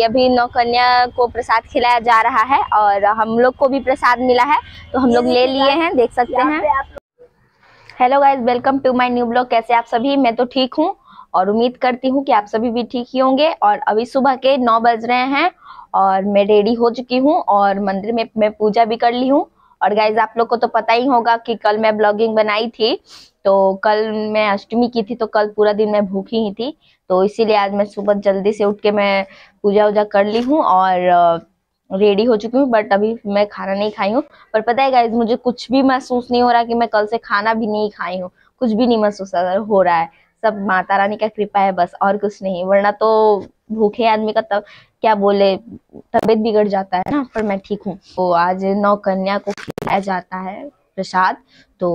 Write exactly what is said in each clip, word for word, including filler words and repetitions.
अभी नौ कन्या को प्रसाद खिलाया जा रहा है और हम लोग को भी प्रसाद मिला है तो हम लोग ले लिए हैं, देख सकते हैं। Hello guys, welcome to my new blog. कैसे आप सभी? मैं तो ठीक हूँ और उम्मीद करती हूँ कि आप सभी भी ठीक ही होंगे। और अभी सुबह के नौ बज रहे हैं और मैं रेडी हो चुकी हूँ और मंदिर में मैं पूजा भी कर ली हूँ। और गाइज आप लोग को तो पता ही होगा कि कल मैं ब्लॉगिंग बनाई थी, तो कल मैं अष्टमी की थी, तो कल पूरा दिन मैं भूखी ही थी, तो इसीलिए आज मैं सुबह जल्दी से उठ के मैं पूजा वूजा कर ली हूँ और रेडी हो चुकी हूँ। बट अभी मैं खाना नहीं खाई हूँ। पर पता है गाइज, मुझे कुछ भी महसूस नहीं हो रहा कि मैं कल से खाना भी नहीं खाई हूँ, कुछ भी नहीं महसूस हो रहा है। सब माता रानी का कृपा है बस, और कुछ नहीं, वरना तो भूखे आदमी का तब क्या बोले, तबीयत बिगड़ जाता है ना। पर मैं ठीक हूँ। तो आज नौ कन्या को खिलाया जाता है प्रसाद, तो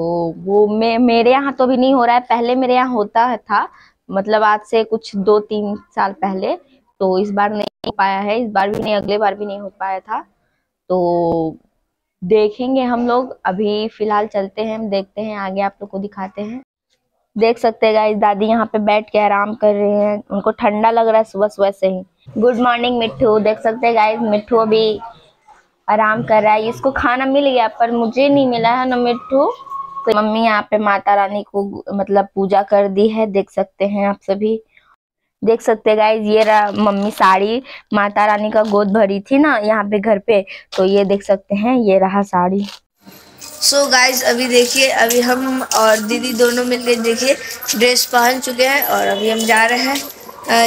वो मैं मेरे यहाँ तो भी नहीं हो रहा है। पहले मेरे यहाँ होता था, मतलब आज से कुछ दो तीन साल पहले, तो इस बार नहीं हो पाया है, इस बार भी नहीं, अगले बार भी नहीं हो पाया था, तो देखेंगे हम लोग। अभी फिलहाल चलते हैं, देखते हैं आगे, आप लोग को दिखाते हैं। देख सकते हैं गाइस, दादी यहाँ पे बैठ के आराम कर रहे हैं, उनको ठंडा लग रहा है सुबह सुबह से ही। गुड मॉर्निंग मिट्ठू। देख सकते हैं गाइस, मिट्ठू अभी आराम कर रहा है, इसको खाना मिल गया पर मुझे नहीं मिला है ना मिट्ठू। तो मम्मी यहाँ पे माता रानी को मतलब पूजा कर दी है, देख सकते हैं आप सभी। देख सकते हैं गाइस, ये रहा मम्मी साड़ी, माता रानी का गोद भरी थी ना यहाँ पे घर पे, तो ये देख सकते हैं, ये रहा साड़ी। सो so गाइज, अभी देखिए, अभी हम और दीदी दोनों मिलके देखिए ड्रेस पहन चुके हैं और अभी हम जा रहे हैं,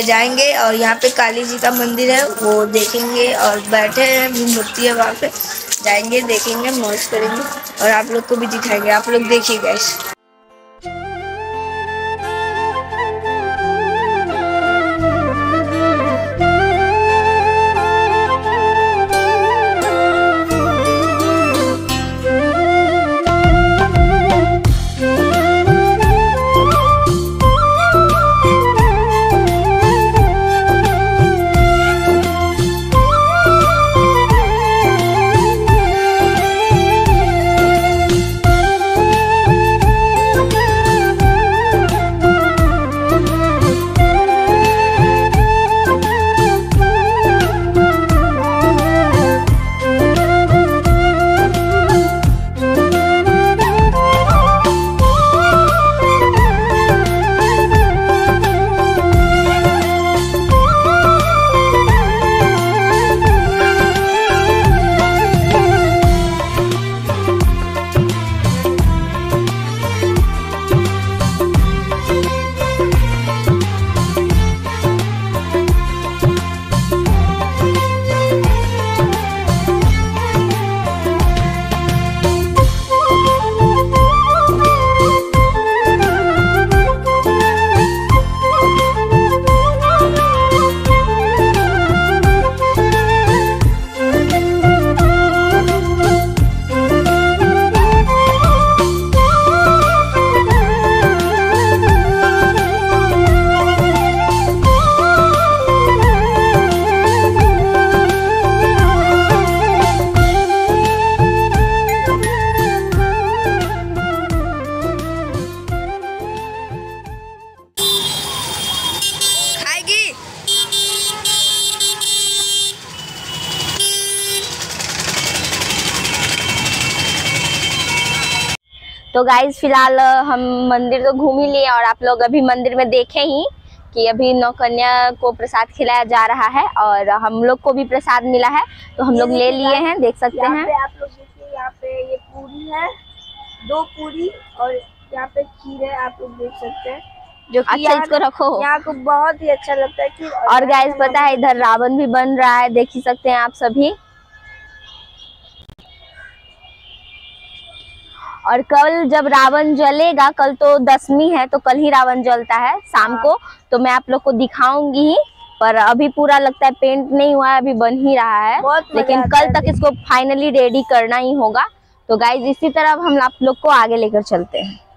जाएंगे और यहाँ पे काली जी का मंदिर है वो देखेंगे और बैठे हैं, मूर्ति है वहाँ पे, जाएंगे देखेंगे, मौज करेंगे और आप लोग को भी दिखाएंगे। आप लोग देखिए गाइज। तो गाइज फिलहाल हम मंदिर तो घूम ही लिए और आप लोग अभी मंदिर में देखे ही कि अभी नौ कन्या को प्रसाद खिलाया जा रहा है और हम लोग को भी प्रसाद मिला है तो हम लोग ले लिए हैं, देख सकते हैं। पे आप लोग देखिए, यहाँ पे ये पूरी है, दो पूरी और यहाँ पे खीर है, आप लोग देख सकते हैं, जो कि अच्छा, इसको रखो, यहाँ को बहुत ही अच्छा लगता है खीर। और गाइज पता है इधर रावण भी बन रहा है, देख ही सकते हैं आप सभी। और कल जब रावण जलेगा, कल तो दसवीं है तो कल ही रावण जलता है शाम को, तो मैं आप लोग को दिखाऊंगी ही। पर अभी पूरा लगता है पेंट नहीं हुआ है, अभी बन ही रहा है, लेकिन कल तक इसको फाइनली रेडी करना ही होगा। तो गाइज इसी तरह हम आप लोग को आगे लेकर चलते हैं।